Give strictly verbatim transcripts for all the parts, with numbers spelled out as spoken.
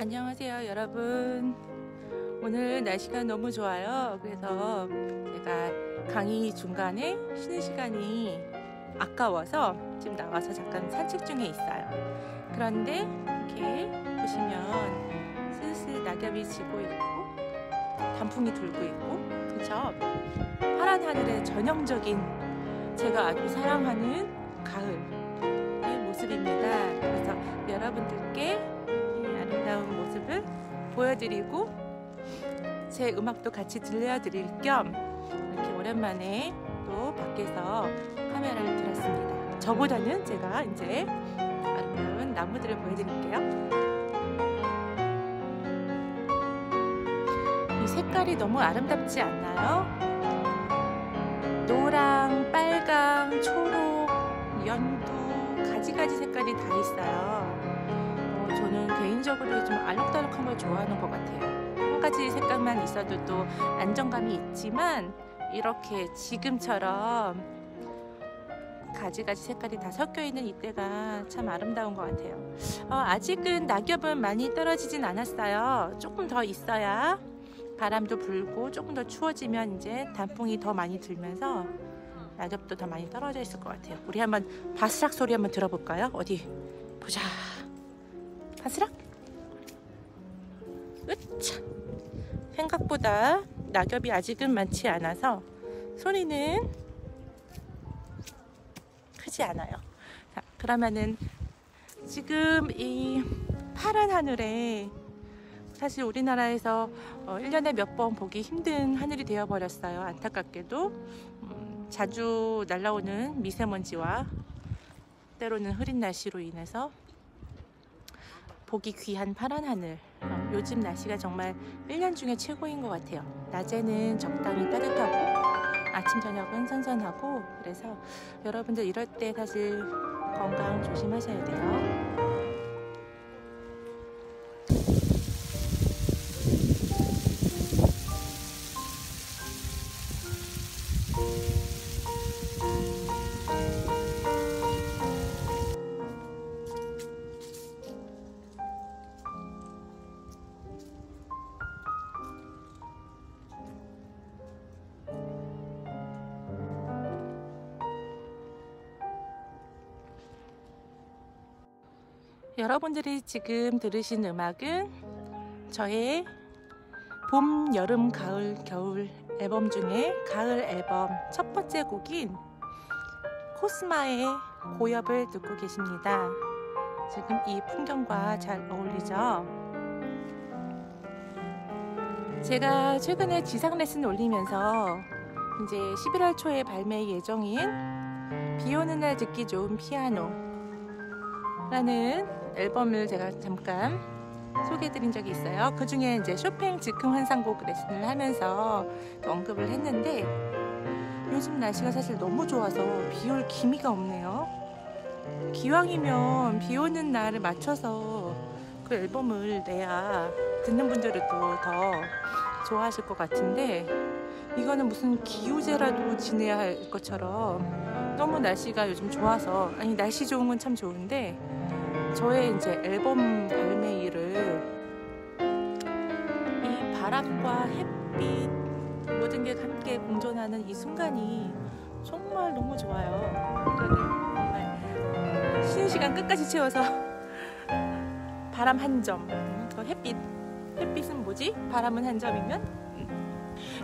안녕하세요 여러분. 오늘 날씨가 너무 좋아요. 그래서 제가 강의 중간에 쉬는 시간이 아까워서 지금 나와서 잠깐 산책 중에 있어요. 그런데 이렇게 보시면 슬슬 낙엽이 지고 있고 단풍이 들고 있고, 그쵸? 파란 하늘의 전형적인 제가 아주 사랑하는 가을의 모습입니다. 그래서 여러분들께 이 아름다운 모습을 보여드리고 제 음악도 같이 들려드릴 겸 이렇게 오랜만에 또 밖에서 카메라를 들었습니다. 저보다는 제가 이제 아름다운 나무들을 보여드릴게요. 색깔이 너무 아름답지 않나요? 노랑, 빨강, 초록, 연두, 가지가지 색깔이 다 있어요. 어, 저는 개인적으로 좀 알록달록한 걸 좋아하는 것 같아요. 한 가지 색깔만 있어도 또 안정감이 있지만 이렇게 지금처럼 가지가지 색깔이 다 섞여있는 이때가 참 아름다운 것 같아요. 어, 아직은 낙엽은 많이 떨어지진 않았어요. 조금 더 있어야 바람도 불고 조금 더 추워지면 이제 단풍이 더 많이 들면서 낙엽도 더 많이 떨어져 있을 것 같아요. 우리 한번 바스락 소리 한번 들어볼까요? 어디 보자. 바스락. 으차. 생각보다 낙엽이 아직은 많지 않아서 소리는 크지 않아요. 자, 그러면은 지금 이 파란 하늘에 사실 우리나라에서 일 년에 몇 번 보기 힘든 하늘이 되어버렸어요. 안타깝게도 자주 날아오는 미세먼지와 때로는 흐린 날씨로 인해서 보기 귀한 파란 하늘, 요즘 날씨가 정말 일 년 중에 최고인 것 같아요. 낮에는 적당히 따뜻하고 아침 저녁은 선선하고, 그래서 여러분들 이럴 때 사실 건강 조심하셔야 돼요. 여러분들이 지금 들으신 음악은 저의 봄, 여름, 가을, 겨울 앨범 중에 가을 앨범 첫 번째 곡인 코스마의 고엽을 듣고 계십니다. 지금 이 풍경과 잘 어울리죠? 제가 최근에 지상 레슨 올리면서 이제 십일월 초에 발매 예정인 비 오는 날 듣기 좋은 피아노 라는 앨범을 제가 잠깐 소개해드린 적이 있어요. 그 중에 이제 쇼팽 즉흥 환상곡 레슨을 하면서 언급을 했는데, 요즘 날씨가 사실 너무 좋아서 비 올 기미가 없네요. 기왕이면 비 오는 날을 맞춰서 그 앨범을 내야 듣는 분들도 더 좋아하실 것 같은데, 이거는 무슨 기우제라도 지내야 할 것처럼 너무 날씨가 요즘 좋아서, 아니 날씨 좋은 건 참 좋은데 저의 이제 앨범 발매일을 이 바람과 햇빛 모든 게 함께 공존하는 이 순간이 정말 너무 좋아요. 정말 쉬는 시간 끝까지 채워서 바람 한 점, 햇빛, 햇빛은 뭐지? 바람은 한 점이면?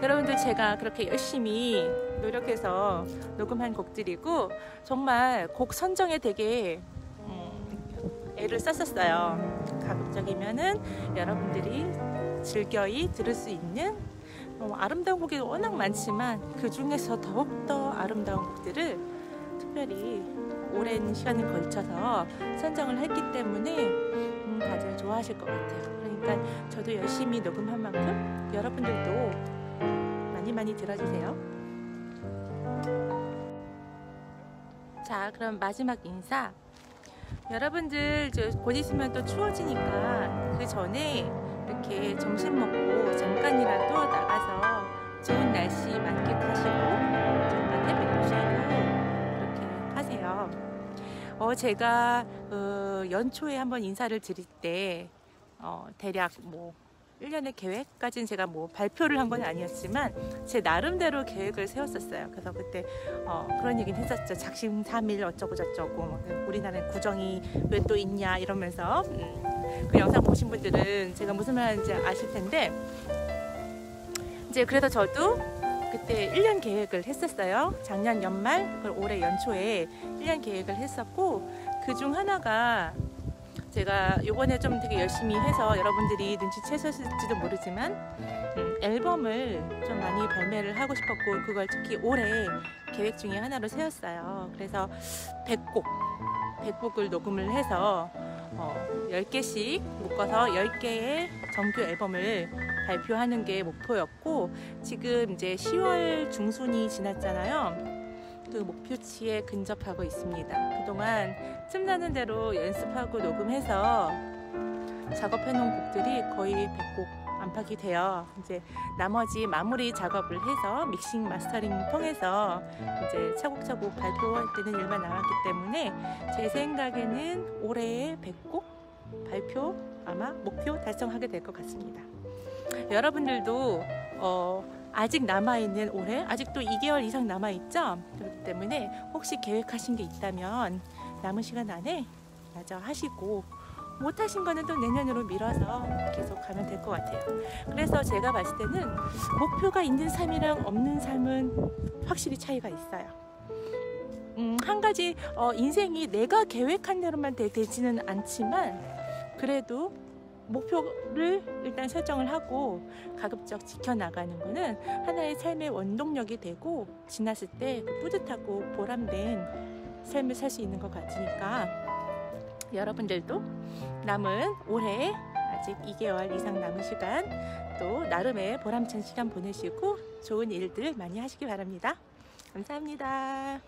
여러분들 제가 그렇게 열심히 노력해서 녹음한 곡들이고, 정말 곡 선정에 되게 애를 썼었어요. 가급적이면은 여러분들이 즐겨이 들을 수 있는 아름다운 곡이 워낙 많지만 그 중에서 더욱더 아름다운 곡들을 특별히 오랜 시간을 걸쳐서 선정을 했기 때문에 다들 좋아하실 것 같아요. 그러니까 저도 열심히 녹음한 만큼 여러분들도 많이 많이 들어주세요. 자, 그럼 마지막 인사. 여러분들 곧 있으면 또 추워지니까 그 전에 이렇게 점심 먹고 잠깐이라도 나가서 좋은 날씨 만끽하시고 잠깐 햇빛 보시고 그렇게 하세요. 어, 제가 어, 연초에 한번 인사를 드릴 때 어, 대략 뭐 일 년의 계획까지는 제가 뭐 발표를 한 건 아니었지만 제 나름대로 계획을 세웠었어요. 그래서 그때 어 그런 얘기는 했었죠. 작심 삼일 어쩌고 저쩌고 우리나라에 구정이 왜 또 있냐 이러면서. 그 영상 보신 분들은 제가 무슨 말 하는지 아실 텐데, 이제 그래서 저도 그때 일 년 계획을 했었어요. 작년 연말 그리고 올해 연초에 일 년 계획을 했었고, 그 중 하나가 제가 요번에 좀 되게 열심히 해서 여러분들이 눈치채셨을지도 모르지만 음, 앨범을 좀 많이 발매를 하고 싶었고, 그걸 특히 올해 계획 중에 하나로 세웠어요. 그래서 백 곡, 백 곡을 녹음을 해서 어, 열 개씩 묶어서 열 개의 정규 앨범을 발표하는 게 목표였고, 지금 이제 시월 중순이 지났잖아요. 그 목표치에 근접하고 있습니다. 그동안 틈나는 대로 연습하고 녹음해서 작업해놓은 곡들이 거의 백 곡 안팎이 돼요. 이제 나머지 마무리 작업을 해서 믹싱 마스터링 통해서 이제 차곡차곡 발표할 때는 일만 남았기 때문에 제 생각에는 올해의 백 곡 발표 아마 목표 달성하게 될 것 같습니다. 여러분들도 어, 아직 남아있는 올해, 아직도 이 개월 이상 남아있죠? 그렇기 때문에 혹시 계획하신 게 있다면 남은 시간 안에 마저 하시고, 못하신 거는 또 내년으로 미뤄서 계속 가면 될 것 같아요. 그래서 제가 봤을 때는 목표가 있는 삶이랑 없는 삶은 확실히 차이가 있어요. 음, 한 가지 어, 인생이 내가 계획한 대로만 되, 되지는 않지만 그래도 목표를 일단 설정을 하고 가급적 지켜나가는 거는 하나의 삶의 원동력이 되고, 지났을 때 그 뿌듯하고 보람된 삶을 살 수 있는 것 같으니까 여러분들도 남은 올해 아직 이 개월 이상 남은 시간, 또 나름의 보람찬 시간 보내시고 좋은 일들 많이 하시기 바랍니다. 감사합니다.